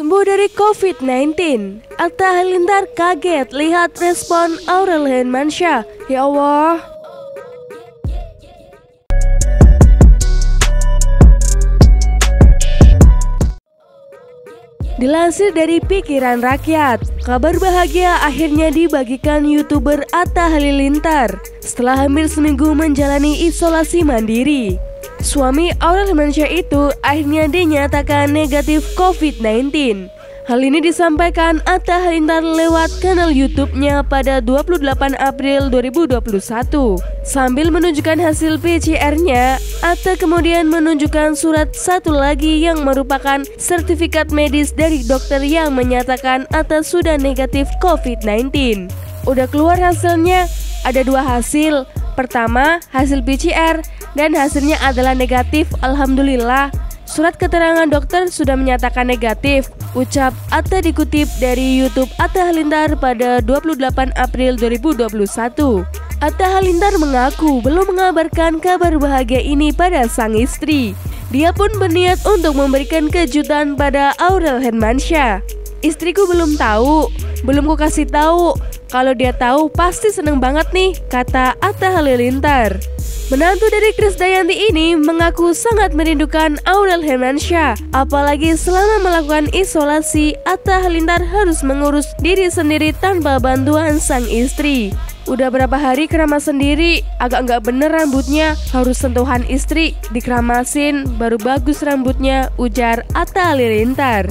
Sembuh dari Covid-19, Atta Halilintar kaget lihat respon Aurel Hermansyah. Ya Allah. Dilansir dari pikiran rakyat, kabar bahagia akhirnya dibagikan YouTuber Atta Halilintar setelah hampir seminggu menjalani isolasi mandiri. Suami Aurel Hermansyah itu akhirnya dinyatakan negatif Covid-19. Hal ini disampaikan Atta Halilintar lewat kanal YouTube-nya pada 28 April 2021. Sambil menunjukkan hasil PCR-nya, Atta kemudian menunjukkan surat satu lagi yang merupakan sertifikat medis dari dokter yang menyatakan Atta sudah negatif Covid-19. Udah keluar hasilnya, ada dua hasil. Pertama, hasil PCR dan hasilnya adalah negatif, alhamdulillah. Surat keterangan dokter sudah menyatakan negatif, ucap Atta dikutip dari YouTube Atta Halilintar pada 28 April 2021. Atta Halilintar mengaku belum mengabarkan kabar bahagia ini pada sang istri. Dia pun berniat untuk memberikan kejutan pada Aurel Hermansyah. Istriku belum tahu, belum ku kasih tahu. Kalau dia tahu pasti seneng banget nih, kata Atta Halilintar. Menantu dari Krisdayanti ini mengaku sangat merindukan Aurel Hermansyah. Apalagi selama melakukan isolasi, Atta Halilintar harus mengurus diri sendiri tanpa bantuan sang istri. Udah berapa hari keramas sendiri, agak nggak bener rambutnya, harus sentuhan istri, dikeramasin, baru bagus rambutnya, ujar Atta Halilintar.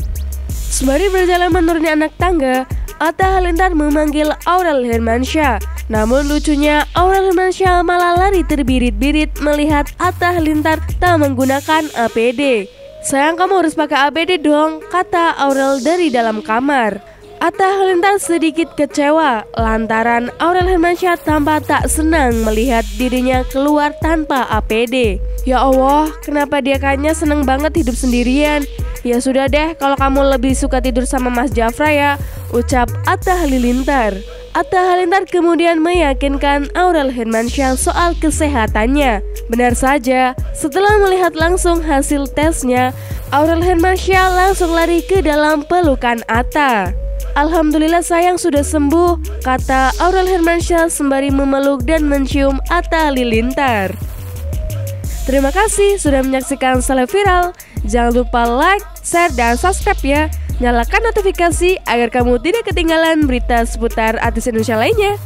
Sembari berjalan menuruni anak tangga, Atta Halilintar memanggil Aurel Hermansyah. Namun lucunya, Aurel Hermansyah malah lari terbirit-birit melihat Atta Halilintar tak menggunakan APD. Sayang, kamu harus pakai APD dong, kata Aurel dari dalam kamar. Atta Halilintar sedikit kecewa lantaran Aurel Hermansyah tampak tak senang melihat dirinya keluar tanpa APD. Ya Allah, kenapa dia kayaknya seneng banget hidup sendirian? Ya sudah deh, kalau kamu lebih suka tidur sama Mas Jafra ya, ucap Atta Halilintar. Atta Halilintar kemudian meyakinkan Aurel Hermansyah soal kesehatannya. Benar saja, setelah melihat langsung hasil tesnya, Aurel Hermansyah langsung lari ke dalam pelukan Atta. Alhamdulillah sayang sudah sembuh, kata Aurel Hermansyah sembari memeluk dan mencium Atta Halilintar. Terima kasih sudah menyaksikan Seleb Viral. Jangan lupa like, share, dan subscribe ya. Nyalakan notifikasi agar kamu tidak ketinggalan berita seputar artis Indonesia lainnya.